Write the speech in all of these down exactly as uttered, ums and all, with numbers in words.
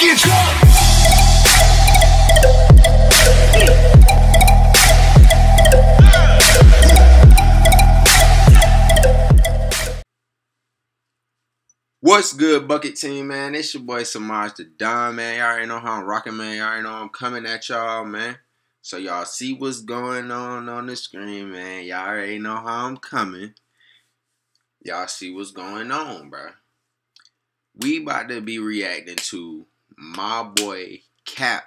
fucking truck. What's good, Bucket Team, man? It's your boy Semaj the Don, man. Y'all already know how I'm rocking, man. Y'all already know I'm coming at y'all, man. So y'all see what's going on on the screen, man. Y'all already know how I'm coming. Y'all see what's going on, bro. We about to be reacting to my boy Cap,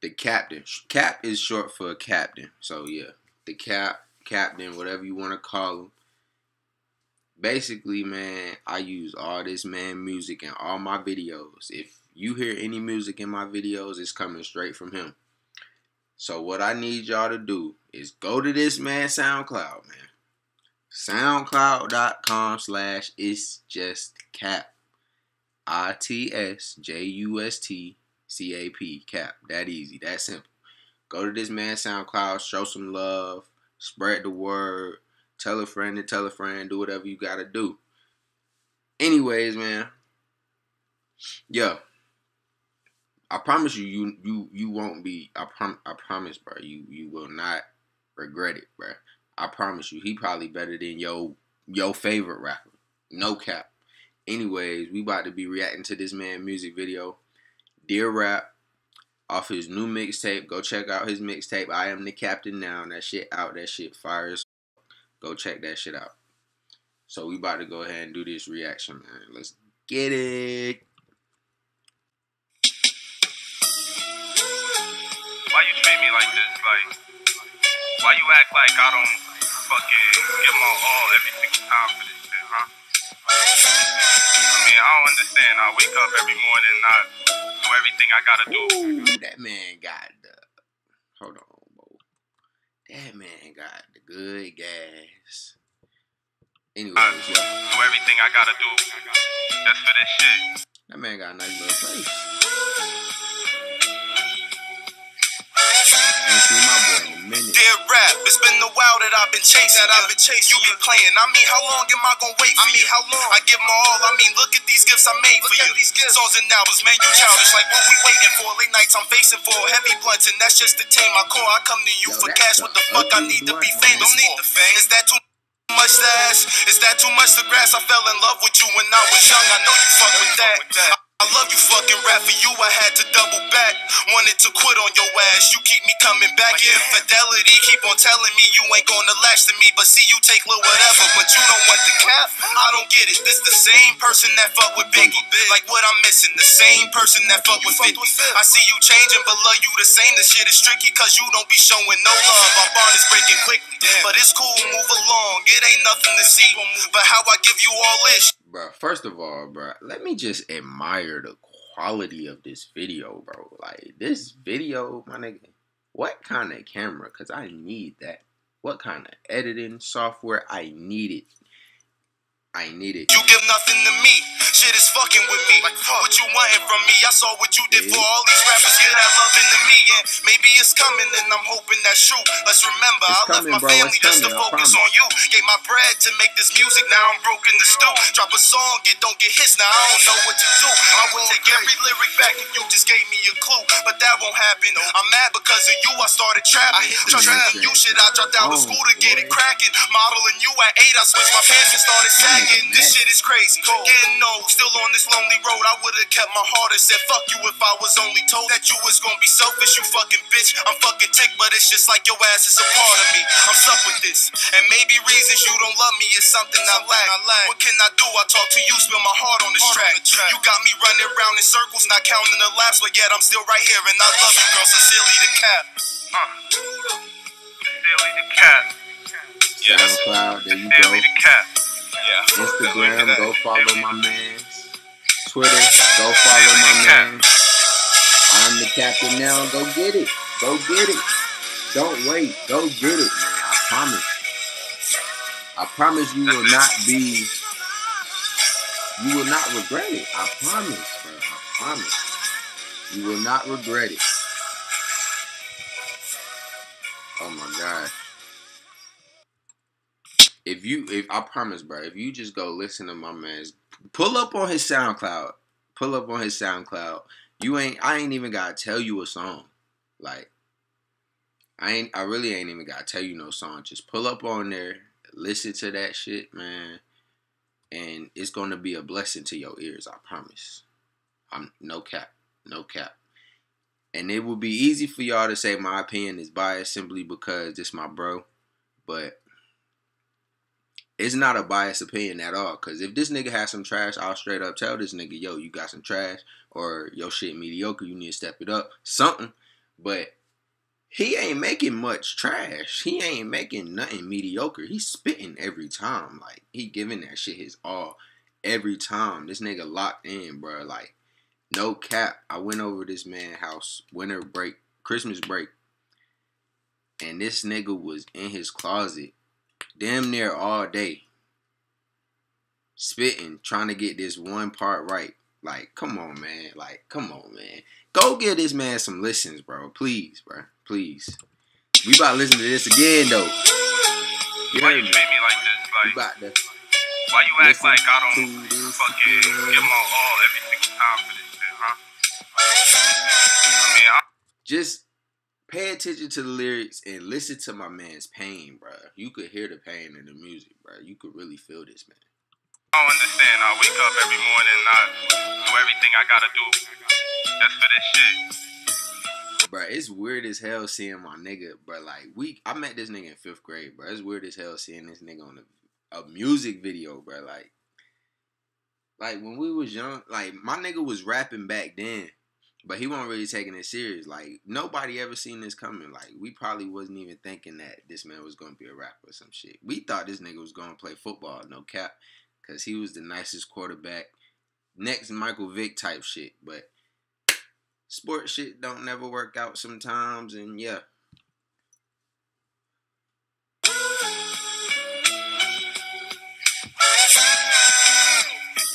the Captain. Cap is short for Captain. So yeah, the Cap, Captain, whatever you want to call him. Basically, man, I use all this man music in all my videos. If you hear any music in my videos, it's coming straight from him. So what I need y'all to do is go to this man SoundCloud, man. SoundCloud.com slash It's Just Cap. I T S J U S T C A P. Cap. That easy. That simple. Go to this man SoundCloud. Show some love. Spread the word. Tell a friend to tell a friend. Do whatever you gotta do. Anyways, man. Yo, I promise you, you you you won't be. I prom I promise, bro. You you will not regret it, bro. I promise you. He probably better than your your favorite rapper. No cap. Anyways, we about to be reacting to this man music video, Dear Rap, off his new mixtape. Go check out his mixtape, I Am The Captain Now. That shit out. That shit fires. Go check that shit out. So we about to go ahead and do this reaction, man. Let's get it. Why you treat me like this? Like, why you act like I don't fucking give my all every single time for this shit, huh? I mean, I don't understand. I wake up every morning and I do everything I gotta do. Ooh, that man got the... Hold on. That man got the good gas. Anyways, I yeah. do everything I gotta do just for this shit. That man got a nice little face. Ain't seen my boy in a minute. Dear Rap, it's been a while that I've been chasing. That I've been chasing. You been playing. I mean, how long am I gonna wait? I mean, how long? I give my all. I mean, look at these gifts I made for you. These gifts, songs and albums, man, you childish. Like what we waiting for? Late nights, I'm facing for heavy blunts, and that's just to tame my core. I come to you Yo, for cash. What the fuck I need to be famous? Don't need the fame. Is that too much to ask? Is that too much to grasp? I fell in love with you when I was young. I know you fuck with that. I love you fucking rap. For you, I had to double back. Wanted to quit on your ass. You keep me coming back. Your infidelity keep on telling me you ain't gonna last to me. But see, you take little whatever, but you don't want the cap. I don't get it. This the same person that fuck with Biggie. Like what I'm missing. The same person that fuck with Biggie. I see you changing, but love you the same. This shit is tricky, cause you don't be showing no love. Our bond is breaking quickly. But it's cool, move along. It ain't nothing to see. But how I give you all this. Bro, first of all, bro, let me just admire the quality of this video, bro. Like, this video, my nigga, what kind of camera? Because I need that. What kind of editing software? I need it. I need it. You give nothing to me. Shit is fucking with me. Like, fuck. What you wanting from me? I saw what you did yeah. for all these rappers. Get that loving to me. And maybe it's coming, and I'm hoping that's true. Let's remember, it's I coming, left my bro. family it's just coming, to focus on you. Gave my bread to make this music. Now I'm broke in the stew. Drop a song, it don't get hits. Now I don't know what to do. I would take every lyric back if you just gave me a clue. But that won't happen. I'm mad because of you. I started trapping. I hit the trapping. You shit, I dropped out oh, of school to boy. get it cracking. Modeling you at eight, I switched my pants and started sagging. Damn, this shit is crazy. Getting old, still on this lonely road. I would've kept my heart and said fuck you if I was only told that you was gonna be selfish. You fucking bitch. I'm fucking tick, but it's just like your ass is a part of me. I'm stuck with this, and maybe reasons you don't love me is something I lack. What can I do? I talk to you, spill my heart on this track. You got me running around in circles, not counting the laps, but yet I'm still right here, and I love you, girl. So Silly the Cat. Uh, Silly the Cat. Yeah, SoundCloud, there you go. Silly the Cat. Yeah. Instagram, go follow my man. Twitter, go follow my man. I'm the Captain Now. Go get it. Go get it. Don't wait. Go get it, man. I promise. I promise you will not be. You will not regret it. I promise, bro. I promise. You will not regret it. Oh my God. If you, if I promise, bro, if you just go listen to my man's, pull up on his SoundCloud, pull up on his SoundCloud. You ain't, I ain't even gotta tell you a song. Like, I ain't, I really ain't even gotta tell you no song. Just pull up on there, listen to that shit, man. And it's gonna be a blessing to your ears, I promise. I'm no cap, no cap. And it would be easy for y'all to say my opinion is biased simply because it's my bro, but it's not a biased opinion at all. Cause if this nigga has some trash, I'll straight up tell this nigga, yo, you got some trash, or yo, shit mediocre, you need to step it up, something. But he ain't making much trash. He ain't making nothing mediocre. He's spitting every time. Like, he giving that shit his all every time. This nigga locked in, bro. Like, no cap. I went over this man's house winter break, Christmas break, and this nigga was in his closet damn near all day, spitting, trying to get this one part right. Like, come on, man. Like, come on, man. Go give this man some listens, bro. Please, bro. Please. We about to listen to this again, though. Why you treat me like this? Like, about to why you act like I don't fucking give my all every single time for this shit, huh? I mean, I just pay attention to the lyrics and listen to my man's pain, bro. You could hear the pain in the music, bro. You could really feel this, man. I don't understand. I wake up every morning and I do everything I gotta do just for this shit. Bro, it's weird as hell seeing my nigga, bro. Like, we, I met this nigga in fifth grade, bro. It's weird as hell seeing this nigga on a, a music video, bro. Like, like when we was young, like my nigga was rapping back then, but he wasn't really taking it serious. Like, nobody ever seen this coming. Like, we probably wasn't even thinking that this man was gonna be a rapper or some shit. We thought this nigga was gonna play football, no cap, cause he was the nicest quarterback, next Michael Vick type shit, but. Sports shit don't never work out sometimes, and yeah.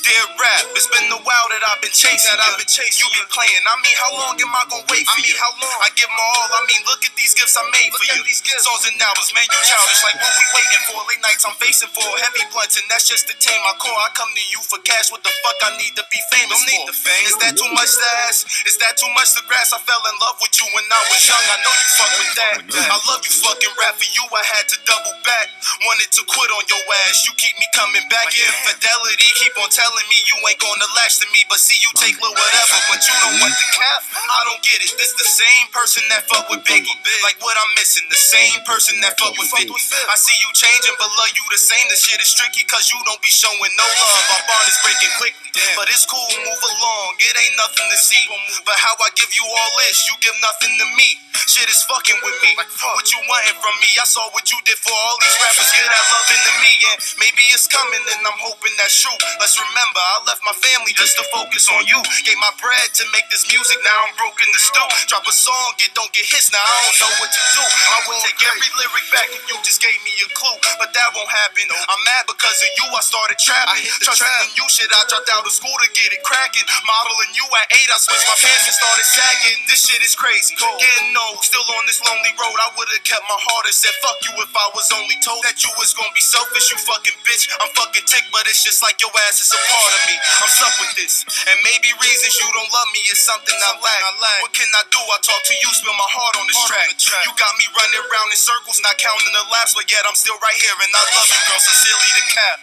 Dear Rap, it's been a while that I've been chasing, that I've been chasing. You been playing. I mean, how long am I gonna wait for I mean, you? How long? I give my all. I mean, look at these gifts I made look for you. These gifts. Songs and hours, man, you childish. Like, what we waiting for? Late nights, I'm facing for heavy blunts, and that's just to tame my core. I come to you for cash. What the fuck I need to be famous for? Need the fame. Is that too much to ask? Is that too much to grasp? I fell in love with you when I was young. I know you fuck with that. I love you fucking rap. For you, I had to double back. Wanted to quit on your ass. You keep me coming back. Like, infidelity keep on telling me. You ain't gonna lash to me, but see you take little whatever, but you don't want the cap. I don't get it. This the same person that fuck with Biggie. Like, what I'm missing, the same person that fuck with Biggie. I see you changing, but love you the same. This shit is tricky, cause you don't be showing no love. Our bond is breaking quickly, but it's cool, move along. It ain't nothing to see, but how I give you all this, you give nothing to me. Shit is fucking with me. What you wanting from me? I saw what you did for all these rappers. Get that loving to me, and maybe it's coming, and I'm hoping that's true. Let's remember, I left my family just to focus on you. Gave my bread to make this music, now I'm broke in the stoop. Drop a song, it don't get hits, now I don't know what to do. I would take every lyric back if you just gave me a clue, but that won't happen. I'm mad because of you, I started trapping. Trusting in you, shit, I dropped out of school to get it cracking. Modeling you at eight, I switched my pants and started sagging. This shit is crazy, getting old, still on this lonely road. I would've kept my heart and said fuck you if I was only told that you was gonna be selfish, you fucking bitch. I'm fucking tick, but it's just like your ass is a part of me. I'm stuck with this, and maybe reasons you don't love me is something I lack. What can I do? I talk to you, spill my heart on this track. You got me running around in circles, not counting the laps, but yet I'm still right here, and I love you, girl. So Silly the Cat.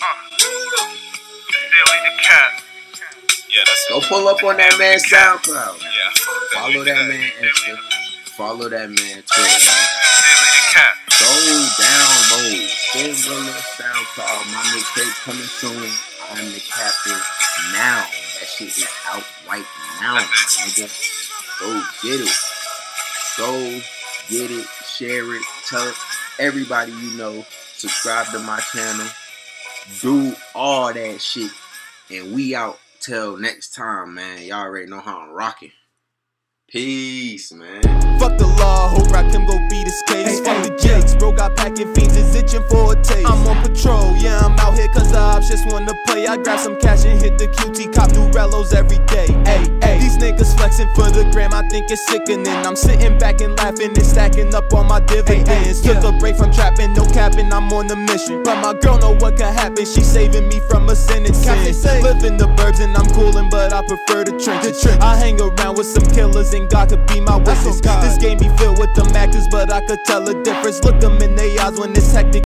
Huh. Silly the Cat. Yeah, that's it. Go pull up on that man's SoundCloud. Yeah. Follow that man Insta. Follow that man Twitter. Silly the Cat. Go download. Go on that SoundCloud. My mixtape coming soon. I Am The Captain Now. That shit is out right now, nigga. Go get it. Go get it. Share it. Tell everybody you know. Subscribe to my channel. Do all that shit. And we out till next time, man. Y'all already know how I'm rocking. Peace, man. Fuck the law, hope I can go beat his case. Hey, fuck hey, the jakes, bro got packing fiends is itching for a taste. I'm on patrol, yeah, I'm out here cause the ops just wanna play. I grab some cash and hit the Q T, cop new rellos every day. Hey, hey, these niggas niggas flexing for the gram, I think it's sickening. I'm sitting back and laughing and stacking up all my dividends. Took a break from trapping, no capping, I'm on a mission. But my girl know what can happen, she's saving me from a sentence. Live in the burbs and I'm coolin', but I prefer the trenches. I hang around with some killers and God could be my witness. This game be filled with them actors, but I could tell a difference. Look them in their eyes when it's hectic.